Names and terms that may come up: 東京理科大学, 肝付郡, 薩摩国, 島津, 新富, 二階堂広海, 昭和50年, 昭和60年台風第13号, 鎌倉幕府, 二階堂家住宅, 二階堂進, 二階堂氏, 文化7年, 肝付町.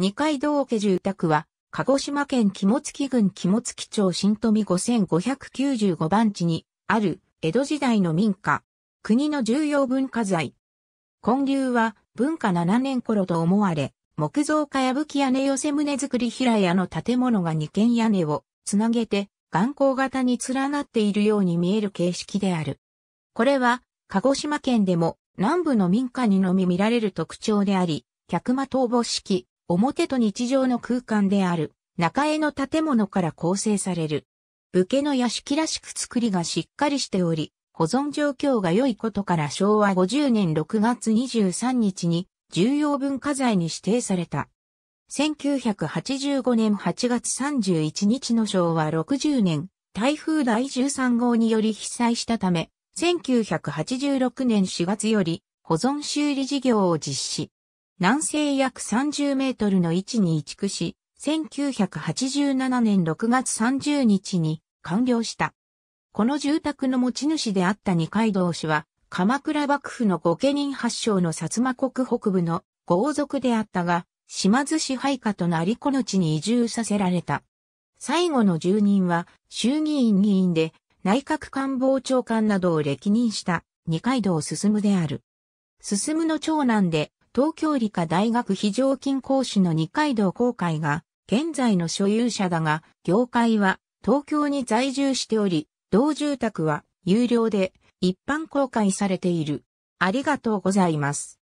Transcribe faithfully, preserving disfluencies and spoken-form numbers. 二階堂家住宅は、鹿児島県肝付郡肝付町新富ごせんごひゃくきゅうじゅうご番地にある江戸時代の民家、国の重要文化財。建立は文化しちねん頃と思われ、木造かやぶき屋根寄せ棟造り平屋の建物がに軒屋根をつなげて眼光型に連なっているように見える形式である。これは鹿児島県でも南部の民家にのみ見られる特徴であり、客間逃亡式。表と日常の空間である中絵の建物から構成される。武家の屋敷らしく作りがしっかりしており、保存状況が良いことから昭和ごじゅうねんろくがつにじゅうさんにちに重要文化財に指定された。せんきゅうひゃくはちじゅうごねんはちがつさんじゅういちにちの昭和ろくじゅうねん、台風だいじゅうさん号により被災したため、せんきゅうひゃくはちじゅうろくねんしがつより保存修理事業を実施。南西約さんじゅうメートルの位置に移築し、せんきゅうひゃくはちじゅうななねんろくがつさんじゅうにちに完了した。この住宅の持ち主であった二階堂氏は、鎌倉幕府の御家人発祥の薩摩国北部の豪族であったが、島津支配下となりこの地に移住させられた。最後の住人は衆議院議員で内閣官房長官などを歴任した二階堂進である。進の長男で、東京理科大学非常勤講師の二階堂広海が、現在の所有者だが、業界は東京に在住しており、同住宅は有料で一般公開されている。ありがとうございます。